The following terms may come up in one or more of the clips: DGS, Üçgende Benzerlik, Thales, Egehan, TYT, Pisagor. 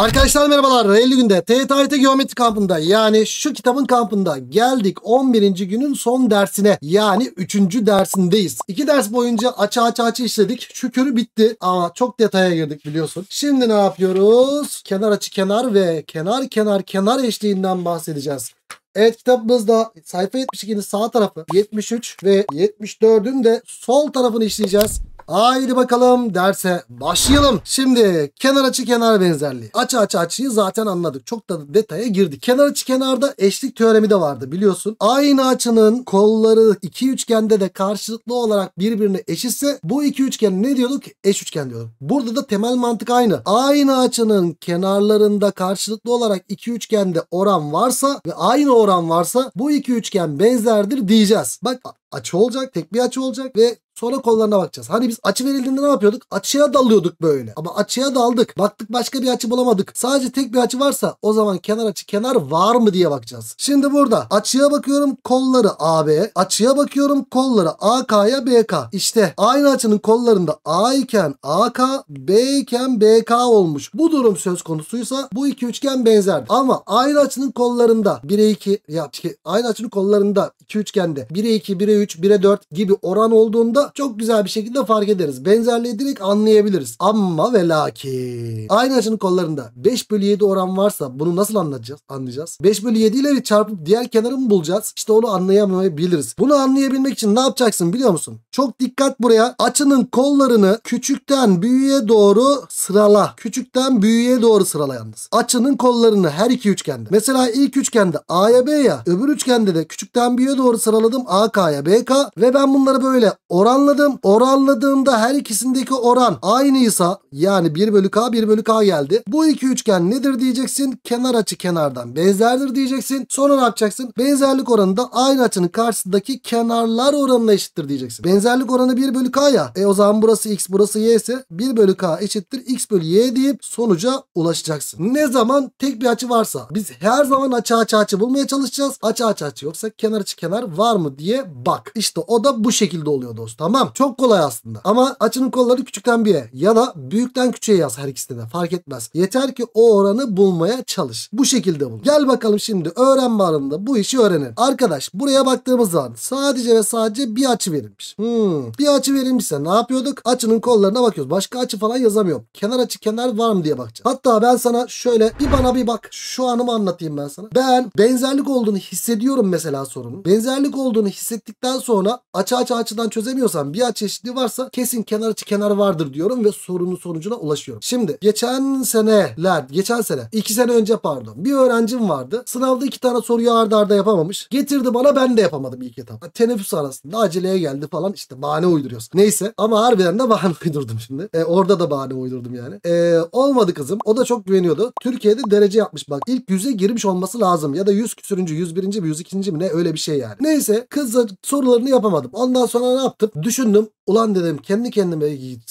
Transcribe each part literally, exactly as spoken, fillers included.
Arkadaşlar merhabalar. elli günde T Y T geometri kampında, yani şu kitabın kampında geldik on birinci günün son dersine, yani üçüncü dersindeyiz. iki ders boyunca açı açı açı işledik. Şükür bitti ama çok detaya girdik biliyorsun. Şimdi ne yapıyoruz? Kenar açı kenar ve kenar kenar kenar eşliğinden bahsedeceğiz. Evet, kitabımızda sayfa yetmiş ikinin sağ tarafı, yetmiş üç ve yetmiş dördün de sol tarafını işleyeceğiz. Haydi bakalım derse başlayalım. Şimdi kenar açı kenar benzerliği. Açı açı açıyı zaten anladık. Çok da detaya girdik. Kenar açı kenarda eşlik teoremi de vardı biliyorsun. Aynı açının kolları iki üçgende de karşılıklı olarak birbirine eşitse bu iki üçgen ne diyorduk? Eş üçgen diyorduk. Burada da temel mantık aynı. Aynı açının kenarlarında karşılıklı olarak iki üçgende oran varsa ve aynı oran varsa bu iki üçgen benzerdir diyeceğiz. Bak, açı olacak, tek bir açı olacak ve sonra kollarına bakacağız. Hani biz açı verildiğinde ne yapıyorduk? Açıya dalıyorduk böyle. Ama açıya daldık. Baktık başka bir açı bulamadık. Sadece tek bir açı varsa o zaman kenar açı kenar var mı diye bakacağız. Şimdi burada açıya bakıyorum, kolları A B. Açıya bakıyorum, kolları A K'ya B K. İşte aynı açının kollarında A iken A K, B iken B K olmuş. Bu durum söz konusuysa bu iki üçgen benzer. Ama aynı açının kollarında bire iki, ya aynı açının kollarında iki üçgende bire iki, bire üç, bire dört gibi oran olduğunda çok güzel bir şekilde fark ederiz. Benzerliği direkt anlayabiliriz. Ama ve lakin aynı açının kollarında beş bölü yedi oran varsa bunu nasıl anlayacağız? Anlayacağız. beş bölü yedi ile çarpıp diğer kenarı mı bulacağız? İşte onu anlayamayabiliriz. Bunu anlayabilmek için ne yapacaksın biliyor musun? Çok dikkat buraya. Açının kollarını küçükten büyüğe doğru sırala. Küçükten büyüğe doğru sırala yalnız. Açının kollarını her iki üçgende. Mesela ilk üçgende A'ya B'ya, öbür üçgende de küçükten büyüğe doğru sıraladım A K'ya B K ve ben bunları böyle oran Oranladım. Oranladığımda her ikisindeki oran aynıysa, yani bir bölü K bir bölü K geldi. Bu iki üçgen nedir diyeceksin? Kenar açı kenardan benzerdir diyeceksin. Sonra ne yapacaksın? Benzerlik oranı da aynı açının karşısındaki kenarlar oranına eşittir diyeceksin. Benzerlik oranı bir bölü K ya. E o zaman burası X, burası Y ise bir bölü K eşittir X bölü Y deyip sonuca ulaşacaksın. Ne zaman? Tek bir açı varsa. Biz her zaman açı açı açı bulmaya çalışacağız. Açı açı açı yoksa kenar açı kenar var mı diye bak. İşte o da bu şekilde oluyor dostum. Tamam, çok kolay aslında ama açının kolları küçükten büyüğe ya da büyükten küçüğe yaz, her ikisine de fark etmez. Yeter ki o oranı bulmaya çalış. Bu şekilde bul. Gel bakalım şimdi öğrenme alanında bu işi öğrenelim. Arkadaş, buraya baktığımız zaman sadece ve sadece bir açı verilmiş. Hmm, bir açı verilmişse ne yapıyorduk? Açının kollarına bakıyoruz. Başka açı falan yazamıyorum. Kenar açı kenar var mı diye bakacağım. Hatta ben sana şöyle bir bana bir bak. Şu anımı anlatayım ben sana. Ben benzerlik olduğunu hissediyorum mesela sorunun. Benzerlik olduğunu hissettikten sonra açı açı açıdan çözemiyorum. Bir açı eşitliği varsa kesin kenar açı kenar vardır diyorum ve sorunun sonucuna ulaşıyorum. Şimdi geçen seneler, geçen sene, iki sene önce pardon, bir öğrencim vardı. Sınavda iki tane soruyu arda arda yapamamış. Getirdi bana, ben de yapamadım ilk etapta. Teneffüs arasında aceleye geldi falan, işte bahane uyduruyorsun. Neyse ama harbiden de bahane uydurdum şimdi. E, orada da bahane uydurdum yani. E, olmadı kızım. O da çok güveniyordu. Türkiye'de derece yapmış bak. İlk yüze girmiş olması lazım. Ya da yüz küsürüncü, yüz birinci mi, yüz ikinci mi ne, öyle bir şey yani. Neyse, kızla sorularını yapamadım. Ondan sonra ne yaptım? Düşündüm. Ulan dedim, kendi kendime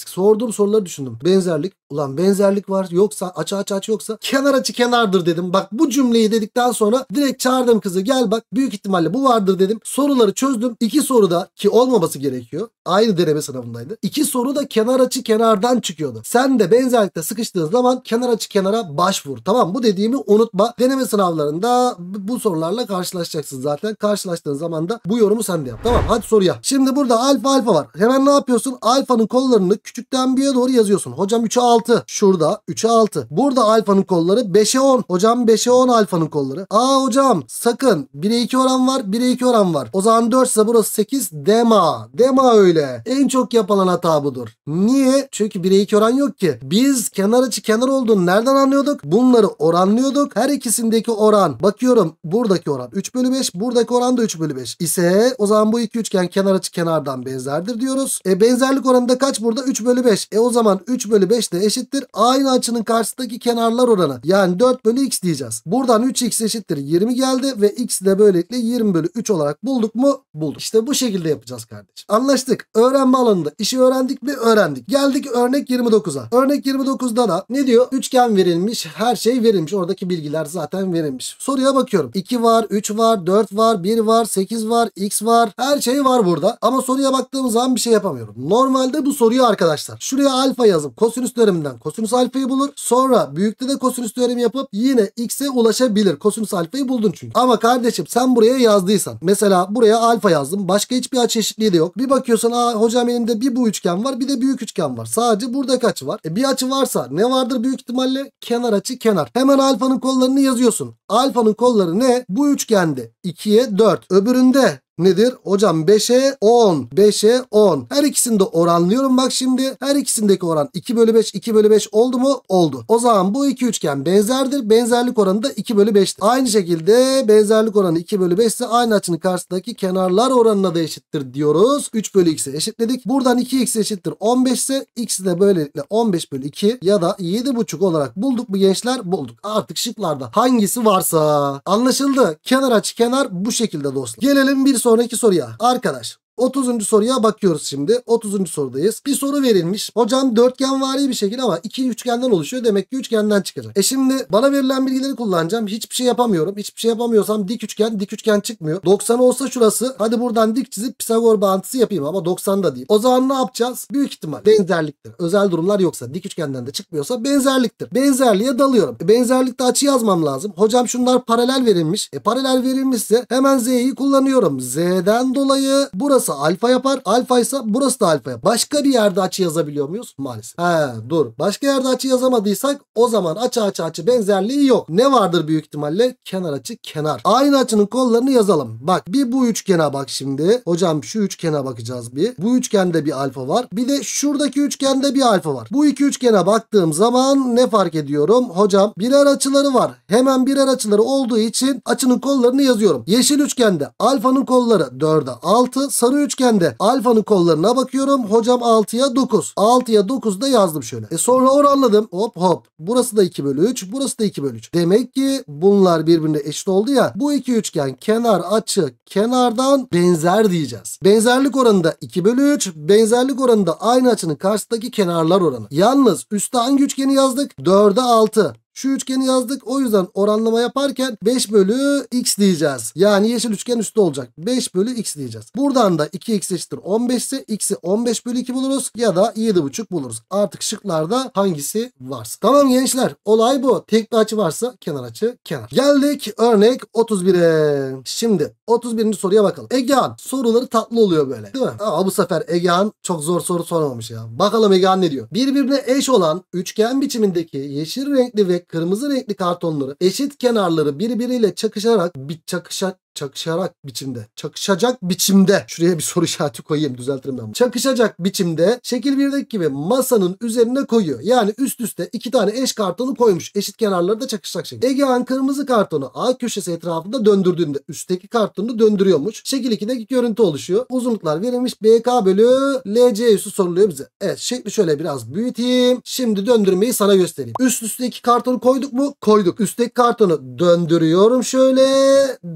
sorduğum soruları düşündüm. Benzerlik. Ulan benzerlik var. Yoksa açı açı açı yoksa kenar açı kenardır dedim. Bak, bu cümleyi dedikten sonra direkt çağırdım kızı. Gel bak, büyük ihtimalle bu vardır dedim. Soruları çözdüm. İki soruda ki olmaması gerekiyor. Aynı deneme sınavındaydı. İki soru da kenar açı kenardan çıkıyordu. Sen de benzerlikte sıkıştığın zaman kenar açı kenara başvur. Tamam, bu dediğimi unutma. Deneme sınavlarında bu sorularla karşılaşacaksın zaten. Karşılaştığın zaman da bu yorumu sen de yap. Tamam, hadi soruya. Şimdi burada alfa alfa var. Hemen ne yapıyorsun? Alfanın kollarını küçükten bir'e doğru yazıyorsun. Hocam üçe altı. Şurada üçe altı. Burada alfanın kolları beşe on. Hocam beşe on alfanın kolları. Aa hocam sakın. bire iki oran var. bire iki oran var. O zaman dört ise burası sekiz. Dema. Dema öyle. En çok yapılan hata budur. Niye? Çünkü bire iki oran yok ki. Biz kenar açı kenar olduğunu nereden anlıyorduk? Bunları oranlıyorduk. Her ikisindeki oran. Bakıyorum buradaki oran üç bölü beş. Buradaki oran da üç bölü beş. İse o zaman bu iki üçgen kenar açı kenardan benzerdir diyoruz. E benzerlik oranı da kaç burada? üç bölü beş. E o zaman üç bölü beş de eşittir aynı açının karşısındaki kenarlar oranı. Yani dört bölü x diyeceğiz. Buradan üç x eşittir yirmi geldi ve x'i de böylelikle yirmi bölü üç olarak bulduk mu? Bulduk. İşte bu şekilde yapacağız kardeşim. Anlaştık. Öğrenme alanında işi öğrendik mi? Öğrendik. Geldik örnek yirmi dokuza. Örnek yirmi dokuzda da ne diyor? Üçgen verilmiş. Her şey verilmiş. Oradaki bilgiler zaten verilmiş. Soruya bakıyorum. iki var, üç var, dört var, bir var, sekiz var, x var. Her şey var burada. Ama soruya baktığımız zaman bir şey yapamıyorum. Normalde bu soruyu arkadaşlar şuraya alfa yazıp kosinüs teoreminden kosinüs alfayı bulur. Sonra büyükte de kosinüs teoremi yapıp yine x'e ulaşabilir. Kosinüs alfayı buldun çünkü. Ama kardeşim sen buraya yazdıysan, mesela buraya alfa yazdım. Başka hiçbir açı eşitliği de yok. Bir bakıyorsan aa hocam elimde bir bu üçgen var bir de büyük üçgen var. Sadece buradaki açı var. E, bir açı varsa ne vardır büyük ihtimalle? Kenar açı kenar. Hemen alfanın kollarını yazıyorsun. Alfanın kolları ne? Bu üçgende ikiye dört. Öbüründe nedir? Hocam beşe on. beşe on. Her ikisini de oranlıyorum bak şimdi. Her ikisindeki oran iki bölü beş. iki bölü beş oldu mu? Oldu. O zaman bu iki üçgen benzerdir. Benzerlik oranı da iki bölü beş'tir. Aynı şekilde benzerlik oranı iki bölü beş ise aynı açının karşısındaki kenarlar oranına da eşittir diyoruz. üç bölü x'e eşitledik. Buradan iki x eşittir on beş ise x'i de böylelikle on beş bölü iki ya da yedi buçuk olarak bulduk mu gençler? Bulduk. Artık şıklarda hangisi varsa. Anlaşıldı. Kenar açı kenar bu şekilde dostlar. Gelelim bir soru. Sonraki soruya arkadaş. otuzuncu soruya bakıyoruz şimdi. otuzuncu sorudayız. Bir soru verilmiş. Hocam dörtgenvari bir şekilde ama iki üçgenden oluşuyor. Demek ki üçgenden çıkacak. E şimdi bana verilen bilgileri kullanacağım. Hiçbir şey yapamıyorum. Hiçbir şey yapamıyorsam dik üçgen, dik üçgen çıkmıyor. doksan olsa şurası. Hadi buradan dik çizip Pisagor bağıntısı yapayım ama doksan da değil. O zaman ne yapacağız? Büyük ihtimal benzerliktir. Özel durumlar yoksa, dik üçgenden de çıkmıyorsa benzerliktir. Benzerliğe dalıyorum. E benzerlikte açı yazmam lazım. Hocam şunlar paralel verilmiş. E paralel verilmişse hemen z'yi kullanıyorum. Z'den dolayı burası alfa yapar. Alfa ise burası da alfa yapar. Başka bir yerde açı yazabiliyor muyuz? Maalesef. He dur. Başka yerde açı yazamadıysak o zaman açı açı açı benzerliği yok. Ne vardır büyük ihtimalle? Kenar açı kenar. Aynı açının kollarını yazalım. Bak bir bu üçgene bak şimdi. Hocam şu üçgene bakacağız bir. Bu üçgende bir alfa var. Bir de şuradaki üçgende bir alfa var. Bu iki üçgene baktığım zaman ne fark ediyorum? Hocam birer açıları var. Hemen birer açıları olduğu için açının kollarını yazıyorum. Yeşil üçgende alfanın kolları dörde altı. Sarı üçgende alfanın kollarına bakıyorum. Hocam altıya dokuz. altıya dokuz da yazdım şöyle. E sonra oranladım. Hop hop. Burası da iki bölü üç. Burası da iki bölü üç. Demek ki bunlar birbirine eşit oldu ya. Bu iki üçgen kenar açı kenardan benzer diyeceğiz. Benzerlik oranı da iki bölü üç. Benzerlik oranı da aynı açının karşısındaki kenarlar oranı. Yalnız üstte hangi üçgeni yazdık? dörde altı. Şu üçgeni yazdık. O yüzden oranlama yaparken beş bölü x diyeceğiz. Yani yeşil üçgen üstü olacak. beş bölü x diyeceğiz. Buradan da iki x eşittir on beş ise x'i on beş bölü iki buluruz. Ya da yedi buçuk buluruz. Artık şıklarda hangisi varsa. Tamam gençler. Olay bu. Tek bir açı varsa kenar açı kenar. Geldik örnek otuz bir'e. Şimdi otuz birinci soruya bakalım. Egehan. Soruları tatlı oluyor böyle. Değil mi? Aa, bu sefer Egehan çok zor soru sormamış ya. Bakalım Egehan ne diyor? Birbirine eş olan üçgen biçimindeki yeşil renkli ve kırmızı renkli kartonları eşit kenarları birbiriyle çakışarak bir çakışa çakışarak biçimde çakışacak biçimde şuraya bir soru işareti koyayım düzeltirim ben bunu. Çakışacak biçimde şekil birdeki gibi masanın üzerine koyuyor. Yani üst üste iki tane eş kartonu koymuş. Eşit kenarları da çakışacak şekilde. Egehan kırmızı kartonu A köşesi etrafında döndürdüğünde üstteki kartonu döndürüyormuş. Şekil iki'deki görüntü oluşuyor. Uzunluklar verilmiş. B K bölü L C üssü soruluyor bize. Evet şekli şöyle biraz büyüteyim. Şimdi döndürmeyi sana göstereyim. Üst üste iki kartonu koyduk mu? Koyduk. Üstteki kartonu döndürüyorum şöyle.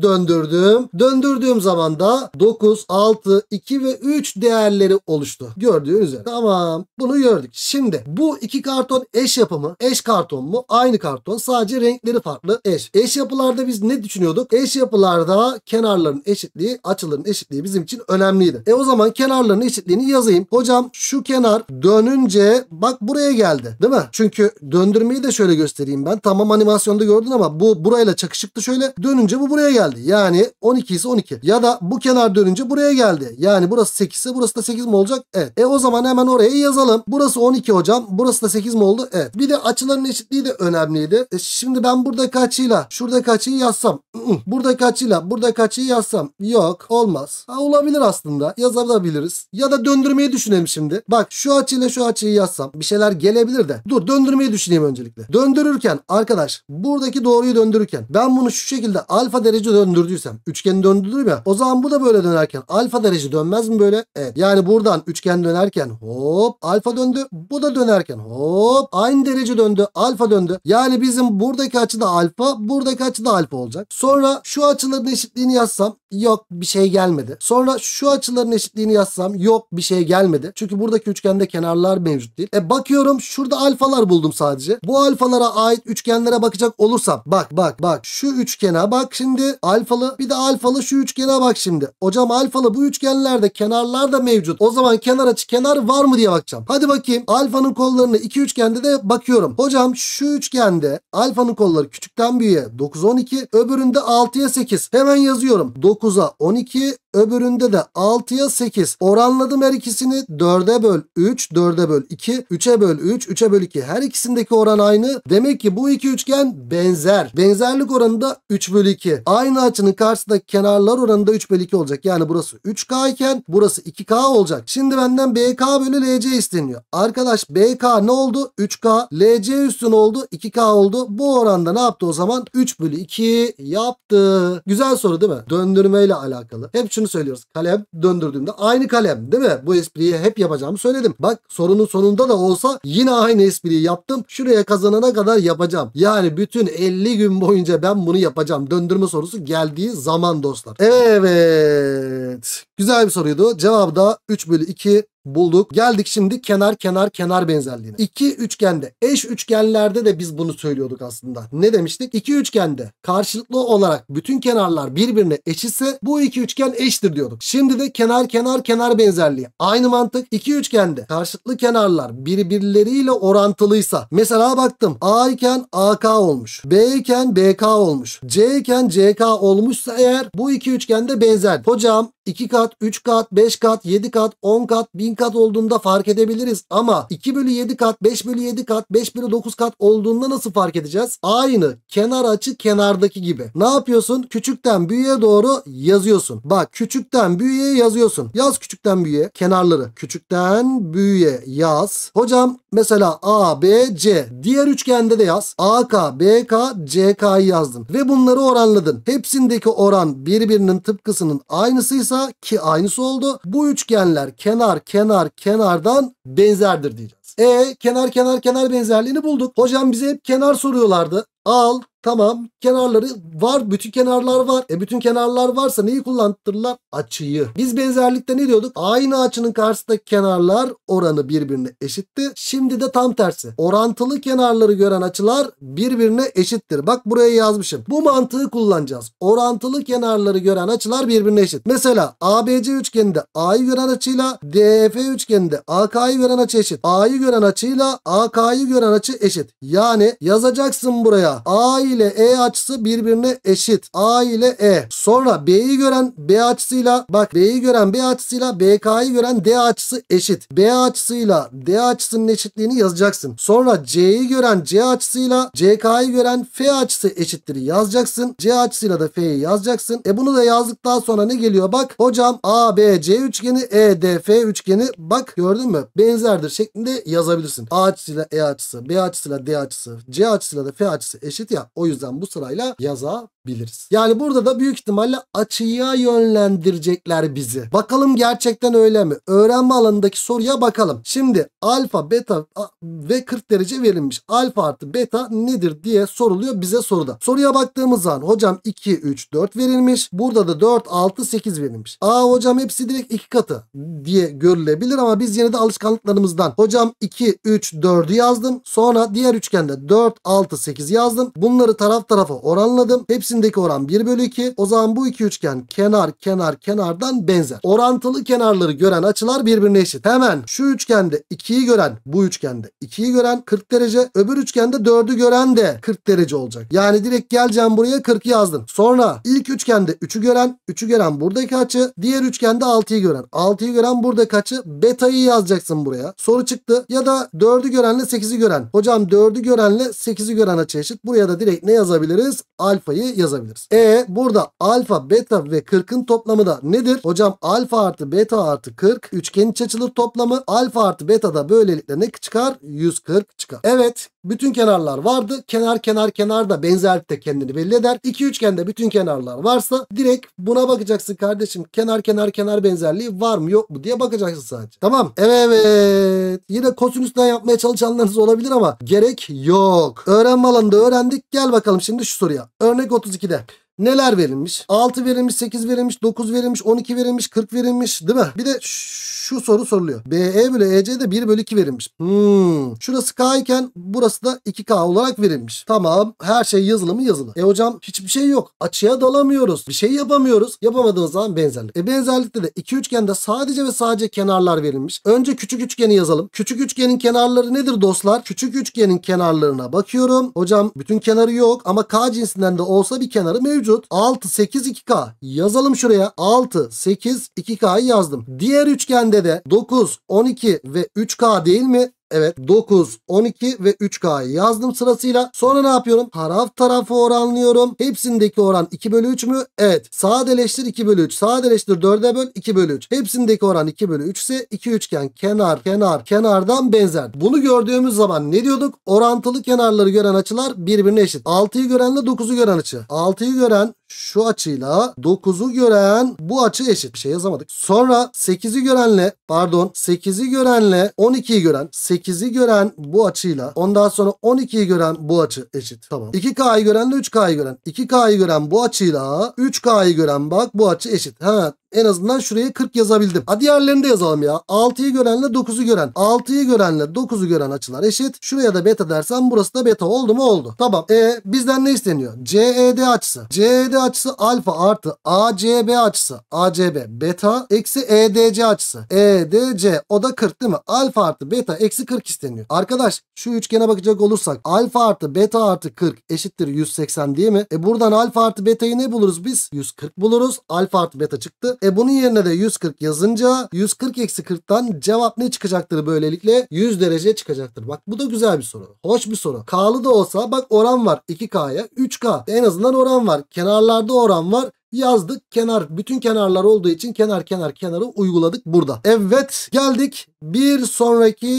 Döndür Döndürdüm. Döndürdüğüm zaman da dokuz, altı, iki ve üç değerleri oluştu. Gördüğünüz üzere. Tamam. Bunu gördük. Şimdi bu iki karton eş yapımı. Eş karton mu? Aynı karton. Sadece renkleri farklı. Eş. Eş yapılarda biz ne düşünüyorduk? Eş yapılarda kenarların eşitliği, açıların eşitliği bizim için önemliydi. E o zaman kenarların eşitliğini yazayım. Hocam şu kenar dönünce bak buraya geldi. Değil mi? Çünkü döndürmeyi de şöyle göstereyim ben. Tamam animasyonda gördün ama bu burayla çakışıktı şöyle. Dönünce bu buraya geldi. Yani Yani on iki ise on iki. Ya da bu kenar dönünce buraya geldi. Yani burası sekiz ise burası da sekiz mi olacak? Evet. E o zaman hemen oraya yazalım. Burası on iki hocam. Burası da sekiz mi oldu? Evet. Bir de açıların eşitliği de önemliydi. E şimdi ben buradaki açıyla şuradaki açıyı yazsam. Buradaki açıyla buradaki açıyı yazsam. Yok. Olmaz. Ha, olabilir aslında. Yazabiliriz. Ya da döndürmeyi düşünelim şimdi. Bak şu açıyla şu açıyı yazsam. Bir şeyler gelebilir de. Dur döndürmeyi düşüneyim öncelikle. Döndürürken arkadaş buradaki doğruyu döndürürken ben bunu şu şekilde alfa derece döndürdüysem üçgeni döndürür ya. O zaman bu da böyle dönerken alfa derece dönmez mi böyle? Evet. Yani buradan üçgen dönerken hop alfa döndü. Bu da dönerken hop aynı derece döndü. Alfa döndü. Yani bizim buradaki açıda alfa, buradaki açıda alfa olacak. Sonra şu açıların eşitliğini yazsam yok bir şey gelmedi. Sonra şu açıların eşitliğini yazsam yok bir şey gelmedi. Çünkü buradaki üçgende kenarlar mevcut değil. E bakıyorum şurada alfalar buldum sadece. Bu alfalara ait üçgenlere bakacak olursam bak bak bak şu üçgene bak şimdi alfalı bir de alfalı şu üçgene bak şimdi. Hocam alfalı bu üçgenlerde kenarlar da mevcut. O zaman kenar açı kenar var mı diye bakacağım. Hadi bakayım alfanın kollarını iki üçgende de bakıyorum. Hocam şu üçgende alfanın kolları küçükten büyüğe dokuz on iki öbüründe altıya sekiz. Hemen yazıyorum. dokuza on iki öbüründe de altıya sekiz. Oranladım her ikisini. dörde böl üç, dörde böl iki, üçe böl üç, üçe böl iki. Her ikisindeki oran aynı. Demek ki bu iki üçgen benzer. Benzerlik oranı da üç bölü iki. Aynı açının karşısındaki kenarlar oranı da üç bölü iki olacak. Yani burası üç K iken burası iki K olacak. Şimdi benden B K bölü L C isteniyor. Arkadaş B K ne oldu? üç K. L C üstün oldu. iki K oldu. Bu oranda ne yaptı o zaman? üç bölü iki yaptı. Güzel soru değil mi? Döndürmeyle alakalı. Hep şunu söylüyoruz. Kalem döndürdüğümde aynı kalem değil mi? Bu espriyi hep yapacağımı söyledim. Bak sorunun sonunda da olsa yine aynı espriyi yaptım. Şuraya kazanana kadar yapacağım. Yani bütün elli gün boyunca ben bunu yapacağım. Döndürme sorusu geldiği zaman dostlar. Evet. Güzel bir soruydu. Cevabı da üç bölü iki bulduk. Geldik şimdi kenar kenar kenar benzerliğine. İki üçgende eş üçgenlerde de biz bunu söylüyorduk aslında. Ne demiştik? İki üçgende karşılıklı olarak bütün kenarlar birbirine eşitse bu iki üçgen eşittir diyorduk. Şimdi de kenar kenar kenar benzerliği. Aynı mantık. İki üçgende karşılıklı kenarlar birbirleriyle orantılıysa mesela baktım A iken A K olmuş. B iken B K olmuş. C iken C K olmuşsa eğer bu iki üçgende benzer. Hocam iki kat, üç kat, beş kat, yedi kat, on kat, bin kat olduğunda fark edebiliriz. Ama iki bölü yedi kat, beş bölü yedi kat, beş bölü dokuz kat olduğunda nasıl fark edeceğiz? Aynı kenar açı kenardaki gibi. Ne yapıyorsun? Küçükten büyüğe doğru yazıyorsun. Bak küçükten büyüğe yazıyorsun. Yaz küçükten büyüğe kenarları. Küçükten büyüğe yaz. Hocam mesela A, B, C. Diğer üçgende de yaz. A K, B K, C K'yı yazdın. Ve bunları oranladın. Hepsindeki oran birbirinin tıpkısının aynısıysa ki aynısı oldu. Bu üçgenler kenar kenar kenardan benzerdir diyeceğiz. E kenar kenar kenar benzerliğini bulduk. Hocam bize hep kenar soruyorlardı. Al tamam kenarları var. Bütün kenarlar var. E bütün kenarlar varsa neyi kullandırırlar? Açıyı. Biz benzerlikte ne diyorduk? Aynı açının karşısındaki kenarlar oranı birbirine eşitti. Şimdi de tam tersi. Orantılı kenarları gören açılar birbirine eşittir. Bak buraya yazmışım. Bu mantığı kullanacağız. Orantılı kenarları gören açılar birbirine eşit. Mesela A B C üçgeninde A'yı gören açıyla D E F üçgeninde A K'yı gören açı eşit. A'yı gören açıyla A K'yı gören açı eşit. Yani yazacaksın buraya A ile E açısı birbirine eşit. A ile E. Sonra B'yi gören B açısıyla bak B'yi gören B açısıyla B K'yi gören D açısı eşit. B açısıyla D açısının eşitliğini yazacaksın. Sonra C'yi gören C açısıyla C K'yi gören F açısı eşittir yazacaksın. C açısıyla da F'yi yazacaksın. E bunu da yazdıktan sonra ne geliyor? Bak hocam A B C üçgeni E D F üçgeni bak gördün mü? Benzerdir şeklinde yazabilirsin. A açısıyla E açısı, B açısıyla D açısı, C açısıyla da F açısı eşit ya. O yüzden bu sırayla yazabiliriz. Yani burada da büyük ihtimalle açıya yönlendirecekler bizi. Bakalım gerçekten öyle mi? Öğrenme alanındaki soruya bakalım. Şimdi alfa, beta ve kırk derece verilmiş. Alfa artı beta nedir diye soruluyor bize soruda. Soruya baktığımız zaman hocam iki, üç, dört verilmiş. Burada da dört, altı, sekiz verilmiş. Aa hocam hepsi direkt iki katı diye görülebilir ama biz yine de alışkanlıklarımızdan hocam iki, üç, dördü yazdım. Sonra diğer üçgende dört, altı, sekiz yazdım. Bunları taraf tarafa oranladım. Hepsindeki oran bir bölü iki. O zaman bu iki üçgen kenar kenar kenardan benzer. Orantılı kenarları gören açılar birbirine eşit. Hemen şu üçgende ikiyi gören bu üçgende ikiyi gören kırk derece. Öbür üçgende dördü gören de kırk derece olacak. Yani direkt geleceğim buraya kırkı yazdım. Sonra ilk üçgende üçü gören üçü gören buradaki açı. Diğer üçgende altıyı gören altıyı gören buradaki açı. Beta'yı yazacaksın buraya. Soru çıktı. Ya da dördü görenle sekizi gören. Hocam dördü görenle sekizi gören açı eşit. Buraya da direkt ne yazabiliriz? Alfayı yazabiliriz. E burada alfa, beta ve kırkın toplamı da nedir? Hocam alfa artı beta artı kırk üçgenin iç açılı toplamı alfa artı beta da böylelikle ne çıkar? yüz kırk çıkar. Evet. Bütün kenarlar vardı. Kenar kenar kenar da benzerlikte kendini belli eder. İki üçgende bütün kenarlar varsa direkt buna bakacaksın kardeşim. Kenar kenar kenar benzerliği var mı yok mu diye bakacaksın sadece. Tamam. Evet. Yine kosinüsten yapmaya çalışanlarınız olabilir ama gerek yok. Öğrenme alanında öğrendik. Gel bakalım şimdi şu soruya. Örnek otuz ikide. neler verilmiş? altı verilmiş, sekiz verilmiş, dokuz verilmiş, on iki verilmiş, kırk verilmiş, değil mi? Bir de şu soru soruluyor. B E bölü E C'de bir bölü iki verilmiş. Hmm. Şurası K iken burası da iki K olarak verilmiş. Tamam. Her şey yazılı mı? Yazılı. E hocam hiçbir şey yok. Açıya dalamıyoruz. Bir şey yapamıyoruz. Yapamadığımız zaman benzerlik. E benzerlikte de iki üçgende sadece ve sadece kenarlar verilmiş. Önce küçük üçgeni yazalım. Küçük üçgenin kenarları nedir dostlar? Küçük üçgenin kenarlarına bakıyorum. Hocam bütün kenarı yok ama K cinsinden de olsa bir kenarı mevcut. altı, sekiz, iki K. Yazalım şuraya. altı, sekiz, iki K'yı yazdım. Diğer üçgende de dokuz, on iki ve üç K değil mi? Evet, dokuz, on iki ve üç K'yı yazdım sırasıyla. Sonra ne yapıyorum? Taraf tarafı oranlıyorum. Hepsindeki oran iki bölü üç mü? Evet. Sadeleştir iki bölü üç. Sadeleştir dörde böl iki bölü üç. Hepsindeki oran iki bölü üç ise iki üçgen kenar kenar kenardan benzer. Bunu gördüğümüz zaman ne diyorduk? Orantılı kenarları gören açılar birbirine eşit. altıyı görenle dokuzu gören açı. altıyı gören şu açıyla dokuzu gören bu açı eşit. Bir şey yazamadık. Sonra sekizi görenle pardon sekizi görenle on ikiyi gören sekizi gören bu açıyla ondan sonra on ikiyi gören bu açı eşit. Tamam. iki K'yı görenle üç K'yı gören. iki K'yı gören bu açıyla üç K'yı gören bak bu açı eşit. Ha. En azından şuraya kırk yazabildim. Hadi diğerlerini de yazalım ya. altıyı görenle dokuzu gören. altıyı görenle dokuzu gören açılar eşit. Şuraya da beta dersen burası da beta oldu mu? Oldu. Tamam. E bizden ne isteniyor? C E D açısı. C E D açısı alfa artı A C B açısı. A C B beta eksi E D C açısı. E D C o da kırk değil mi? Alfa artı beta eksi kırk isteniyor. Arkadaş şu üçgene bakacak olursak alfa artı beta artı kırk eşittir yüz seksen değil mi? E buradan alfa artı beta'yı ne buluruz biz? yüz kırk buluruz. Alfa artı beta çıktı. E bunun yerine de yüz kırk yazınca yüz kırk eksi kırktan cevap ne çıkacaktır böylelikle? yüz derece çıkacaktır. Bak bu da güzel bir soru. Hoş bir soru. K'lı da olsa bak oran var. iki K'ya üç K. En azından oran var. Kenarlarda oran var. Yazdık. Kenar bütün kenarlar olduğu için kenar kenar kenarı uyguladık burada. Evet geldik bir sonraki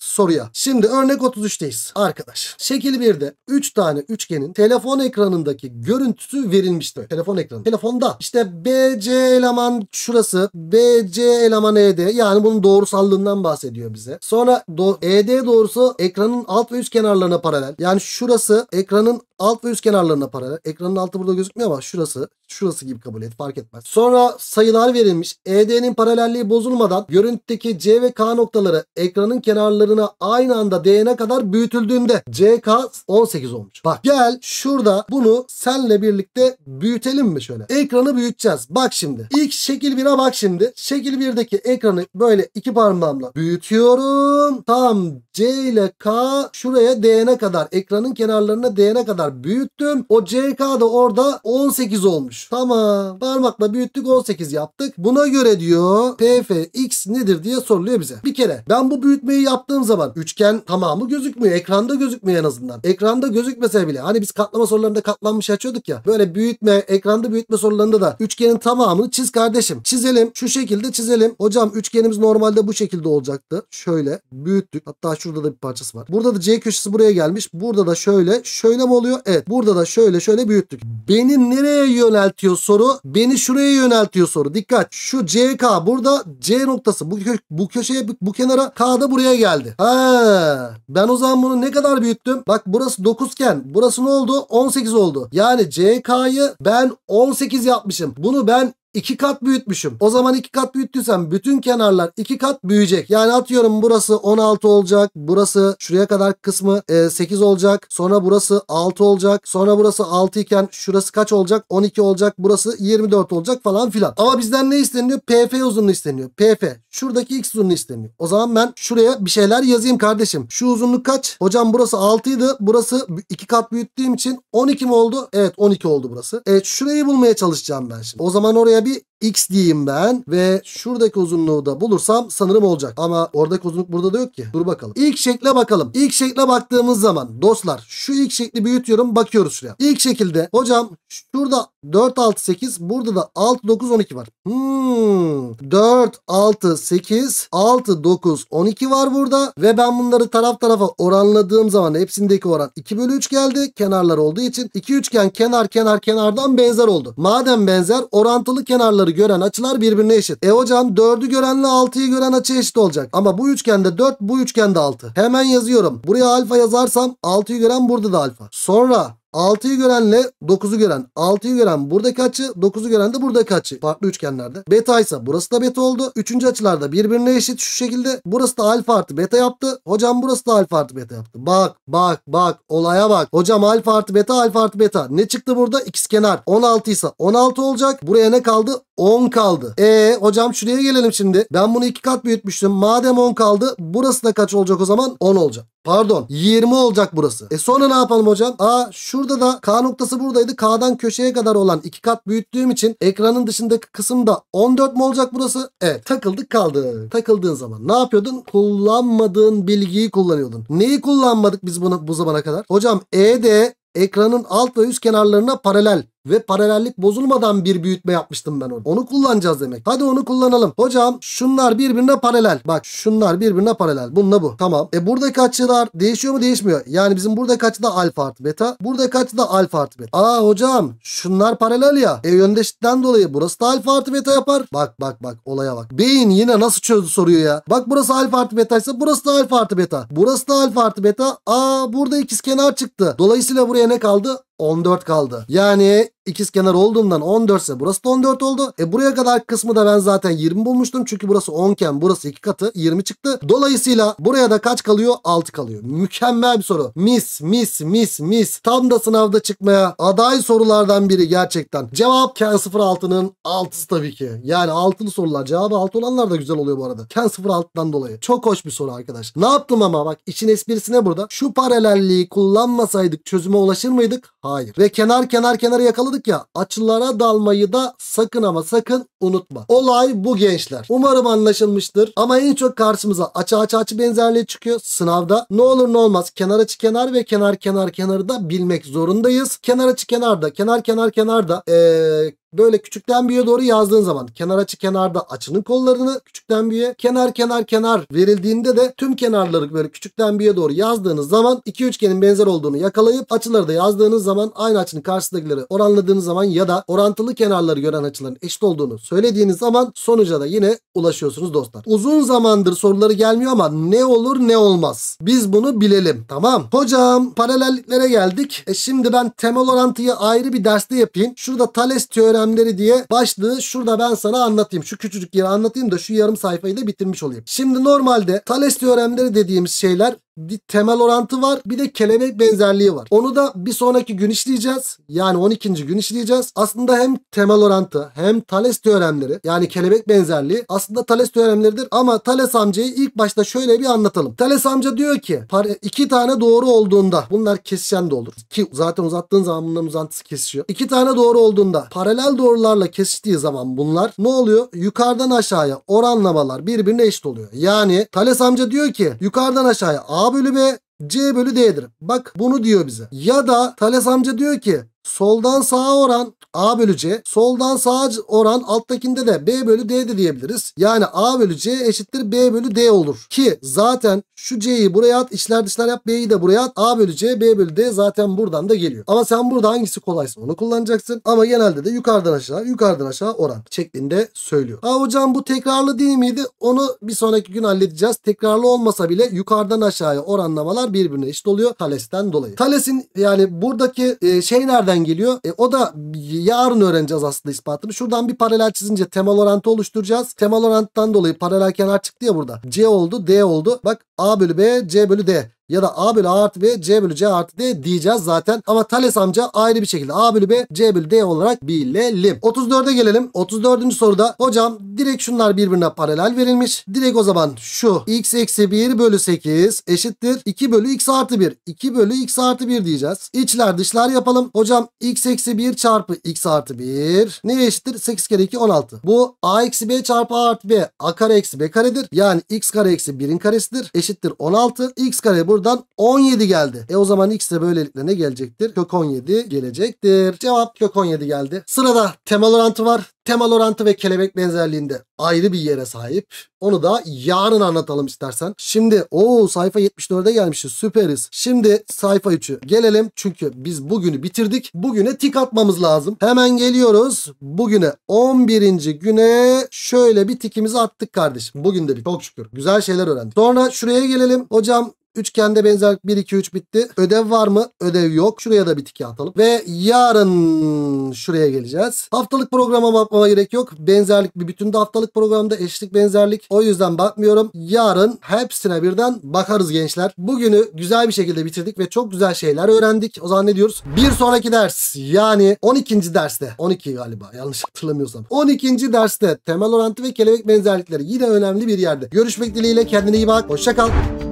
soruya. Şimdi örnek otuz üçteyiz arkadaş. Şekil birde üç tane üçgenin telefon ekranındaki görüntüsü verilmişti. Telefon ekranı. Telefonda işte B C eleman şurası, B C eleman E D, yani bunun doğrusallığından bahsediyor bize. Sonra do E D doğrusu ekranın alt ve üst kenarlarına paralel. Yani şurası ekranın alt ve üst kenarlarına paralel. Ekranın altı burada gözükmüyor ama şurası, şurası gibi kabul et. Fark etmez. Sonra sayılar verilmiş. E D'nin paralelliği bozulmadan görüntüdeki C ve K noktaları ekranın kenarlarına aynı anda değene kadar büyütüldüğünde C K on sekiz olmuş. Bak gel şurada bunu senle birlikte büyütelim mi şöyle? Ekranı büyüteceğiz. Bak şimdi. İlk şekil bir'e bak şimdi. Şekil bir'deki ekranı böyle iki parmağımla büyütüyorum. Tam C ile K şuraya değene kadar, ekranın kenarlarına değene kadar büyüttüm. O C K da orada on sekiz olmuş. Tamam. Parmakla büyüttük, on sekiz yaptık. Buna göre diyor P F X nedir diye soruluyor bize. Bir kere ben bu büyütmeyi yaptığım zaman üçgen tamamı gözükmüyor. Ekranda gözükmüyor en azından. Ekranda gözükmese bile hani biz katlama sorularında katlanmış açıyorduk ya. Böyle büyütme, ekranda büyütme sorularında da üçgenin tamamını çiz kardeşim. Çizelim. Şu şekilde çizelim. Hocam üçgenimiz normalde bu şekilde olacaktı. Şöyle büyüttük. Hatta şurada da bir parçası var. Burada da C köşesi buraya gelmiş. Burada da şöyle. Şöyle mi oluyor? Evet. Burada da şöyle şöyle büyüttük. Beni nereye yöneltiyor soru? Beni şuraya yöneltiyor soru. Dikkat. Şu C K burada, C noktası bu, kö bu köşeye bu kenara, K da buraya geldi. Ha, ben o zaman bunu ne kadar büyüttüm? Bak burası dokuz iken burası ne oldu? on sekiz oldu. Yani C K'yı ben on sekiz yapmışım. Bunu ben iki kat büyütmüşüm. O zaman iki kat büyüttüysem bütün kenarlar iki kat büyüyecek. Yani atıyorum burası on altı olacak. Burası şuraya kadar kısmı sekiz olacak. Sonra burası altı olacak. Sonra burası altı iken şurası kaç olacak? on iki olacak. Burası yirmi dört olacak falan filan. Ama bizden ne isteniyor? P F uzunluğu isteniyor. P F. Şuradaki X uzunluğu isteniyor. O zaman ben şuraya bir şeyler yazayım kardeşim. Şu uzunluk kaç? Hocam burası altıydı. Burası iki kat büyüttüğüm için on iki mi oldu? Evet, on iki oldu burası. Evet, şurayı bulmaya çalışacağım ben şimdi. O zaman oraya bir X diyeyim ben ve şuradaki uzunluğu da bulursam sanırım olacak. Ama oradaki uzunluk burada da yok ki. Dur bakalım. İlk şekle bakalım. İlk şekle baktığımız zaman dostlar şu ilk şekli büyütüyorum. Bakıyoruz şuraya. İlk şekilde hocam şurada dört, altı, sekiz. Burada da altı, dokuz, on iki var. Hmm. dört, altı, sekiz, altı, dokuz, on iki var burada. Ve ben bunları taraf tarafa oranladığım zaman hepsindeki oran iki bölü üç geldi. Kenarlar olduğu için iki üçgen kenar kenar kenardan benzer oldu. Madem benzer, orantılı kenarları gören açılar birbirine eşit. E hocam dördü görenle altıyı gören açı eşit olacak. Ama bu üçgende dört, bu üçgende altı. Hemen yazıyorum. Buraya alfa yazarsam altıyı gören burada da alfa. Sonra altıyı görenle dokuzu gören, altıyı gören buradaki açı, dokuzu gören de buradaki açı. Farklı üçgenlerde. Beta ise burası da beta oldu. Üçüncü açılarda birbirine eşit şu şekilde. Burası da alfa artı beta yaptı. Hocam burası da alfa artı beta yaptı. Bak bak bak, olaya bak. Hocam alfa artı beta, alfa artı beta. Ne çıktı burada? İkizkenar. on altı ise on altı olacak. Buraya ne kaldı? on kaldı. E hocam şuraya gelelim şimdi. Ben bunu iki kat büyütmüştüm. Madem on kaldı, burası da kaç olacak o zaman? on olacak. Pardon, yirmi olacak burası. E sonra ne yapalım hocam? Aa, şurada da K noktası buradaydı. K'dan köşeye kadar olan iki kat büyüttüğüm için ekranın dışındaki kısımda on dört mu olacak burası? Evet, takıldık kaldı. Takıldığın zaman ne yapıyordun? Kullanmadığın bilgiyi kullanıyordun. Neyi kullanmadık biz buna, bu zamana kadar? Hocam E D ekranın alt ve üst kenarlarına paralel ve paralellik bozulmadan bir büyütme yapmıştım ben orada. Onu kullanacağız demek. Hadi onu kullanalım. Hocam şunlar birbirine paralel. Bak şunlar birbirine paralel. Bununla bu. Tamam. E buradaki açılar değişiyor mu? Değişmiyor. Yani bizim buradaki açı da alfa artı beta. Buradaki açı da alfa artı beta. Aa hocam şunlar paralel ya. E yöndeşlikten dolayı burası da alfa artı beta yapar. Bak bak bak, olaya bak. Beyin yine nasıl çözdü soruyu ya. Bak burası alfa artı betaysa burası da alfa artı beta. Burası da alfa artı beta. Aa burada ikizkenar çıktı. Dolayısıyla buraya ne kaldı? on dört kaldı. Yani ikizkenar olduğundan on dört ise burası da on dört oldu. E buraya kadar kısmı da ben zaten yirmi bulmuştum. Çünkü burası on iken burası iki katı yirmi çıktı. Dolayısıyla buraya da kaç kalıyor? altı kalıyor. Mükemmel bir soru. Mis mis mis mis. Tam da sınavda çıkmaya aday sorulardan biri gerçekten. Cevap Ken sıfır altının altısı tabii ki. Yani altılı sorular, cevabı altı olanlar da güzel oluyor bu arada. Ken sıfır altıdan dolayı. Çok hoş bir soru arkadaş. Ne yaptım ama bak, işin esprisine burada. Şu paralelliği kullanmasaydık çözüme ulaşır mıydık? Hayır. Ve kenar kenar kenara yakaladık ya. Açılara dalmayı da sakın ama sakın unutma. Olay bu gençler. Umarım anlaşılmıştır. Ama en çok karşımıza açı açı açı benzerliği çıkıyor sınavda. Ne olur ne olmaz kenar açı kenar ve kenar kenar kenarı da bilmek zorundayız. Kenar açı kenarda, kenar kenar kenarda eee böyle küçükten büyüğe doğru yazdığın zaman kenar açı kenarda açının kollarını küçükten büyüğe, kenar kenar kenar verildiğinde de tüm kenarları böyle küçükten büyüğe doğru yazdığınız zaman iki üçgenin benzer olduğunu yakalayıp açıları da yazdığınız zaman aynı açının karşısındakileri oranladığınız zaman ya da orantılı kenarları gören açıların eşit olduğunu söylediğiniz zaman sonuca da yine ulaşıyorsunuz dostlar. Uzun zamandır soruları gelmiyor ama ne olur ne olmaz. Biz bunu bilelim, tamam. Hocam paralelliklere geldik. E şimdi ben temel orantıyı ayrı bir derste yapayım. Şurada Thales teoremi diye başlığı şurada ben sana anlatayım. Şu küçücük yeri anlatayım da şu yarım sayfayı da bitirmiş olayım. Şimdi normalde Thales teoremleri dediğimiz şeyler, bir temel orantı var, bir de kelebek benzerliği var. Onu da bir sonraki gün işleyeceğiz. Yani on ikinci gün işleyeceğiz. Aslında hem temel orantı hem Thales teoremleri, yani kelebek benzerliği aslında Thales teoremleridir. Ama Thales amcayı ilk başta şöyle bir anlatalım. Thales amca diyor ki iki tane doğru olduğunda, bunlar kesişen de olur ki zaten uzattığın zaman bunların uzantısı kesişiyor. İki tane doğru olduğunda paralel doğrularla kesiştiği zaman bunlar ne oluyor? Yukarıdan aşağıya oranlamalar birbirine eşit oluyor. Yani Thales amca diyor ki yukarıdan aşağıya A bölü B, C bölü D'dir. Bak bunu diyor bize. Ya da Thales amca diyor ki soldan sağa oran A bölü C, soldan sağa oran alttakinde de B bölü D de diyebiliriz. Yani A bölü C eşittir B bölü D olur. Ki zaten şu C'yi buraya at, içler dışlar yap, B'yi de buraya at. A bölü C, B bölü D zaten buradan da geliyor. Ama sen burada hangisi kolaysa onu kullanacaksın. Ama genelde de yukarıdan aşağı, yukarıdan aşağı oran şeklinde söylüyor. Aa hocam bu tekrarlı değil miydi? Onu bir sonraki gün halledeceğiz. Tekrarlı olmasa bile yukarıdan aşağıya oranlamalar birbirine eşit oluyor Thales'ten dolayı. Thales'in yani buradaki şey nerede geliyor? E, o da yarın öğreneceğiz aslında ispatını. Şuradan bir paralel çizince temel orantı oluşturacağız. Temel oranttan dolayı paralel kenar çıktı ya burada. C oldu, D oldu. Bak A bölü B, C bölü D. Ya da A bölü A artı B, C bölü C artı D diyeceğiz zaten. Ama Thales amca ayrı bir şekilde A bölü B, C bölü D olarak bilelim. otuz dörde gelelim. otuz dördüncü soruda hocam direkt şunlar birbirine paralel verilmiş. Direkt o zaman şu x eksi bir bölü sekiz eşittir iki bölü x artı bir. iki bölü x artı bir diyeceğiz. İçler dışlar yapalım. Hocam x eksi bir çarpı x artı bir neye eşittir? sekiz kere iki on altı. Bu a eksi b çarpı a artı b. A kare eksi b karedir. Yani x kare eksi birin karesidir. Eşittir on altı. X kare burada. Buradan on yedi geldi. E o zaman x de böylelikle ne gelecektir? Kök on yedi gelecektir. Cevap kök on yedi geldi. Sırada temel orantı var. Temel orantı ve kelebek benzerliğinde ayrı bir yere sahip. Onu da yarın anlatalım istersen. Şimdi o sayfa yetmiş dörde gelmişiz. Süperiz. Şimdi sayfa üçü gelelim. Çünkü biz bugünü bitirdik. Bugüne tik atmamız lazım. Hemen geliyoruz. Bugüne on birinci güne şöyle bir tikimizi attık kardeşim. Bugün de bir çok şükür güzel şeyler öğrendik. Sonra şuraya gelelim. Hocam Üçgende benzerlik bir, iki, üç bitti. Ödev var mı? Ödev yok. Şuraya da bir tike atalım. Ve yarın şuraya geleceğiz. Haftalık programa bakmama gerek yok. Benzerlik bir bütün de haftalık programda, eşlik benzerlik. O yüzden bakmıyorum. Yarın hepsine birden bakarız gençler. Bugünü güzel bir şekilde bitirdik ve çok güzel şeyler öğrendik. O zaman ne diyoruz? Bir sonraki ders, yani on ikinci derste, on iki galiba yanlış hatırlamıyorsam, on ikinci derste temel orantı ve kelebek benzerlikleri yine önemli bir yerde. Görüşmek dileğiyle, kendine iyi bak. Hoşça kal.